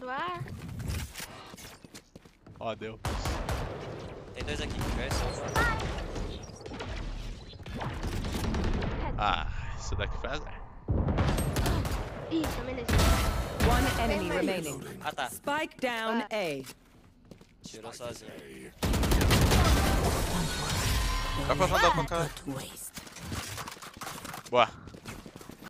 do ar. Ó, deu. Tem dois aqui, ah, isso daqui foi azar. Ih, one enemy remaining. Ah, tá. Spike down A. Tirou sozinho. Dá pra mandar pra cá. Boa.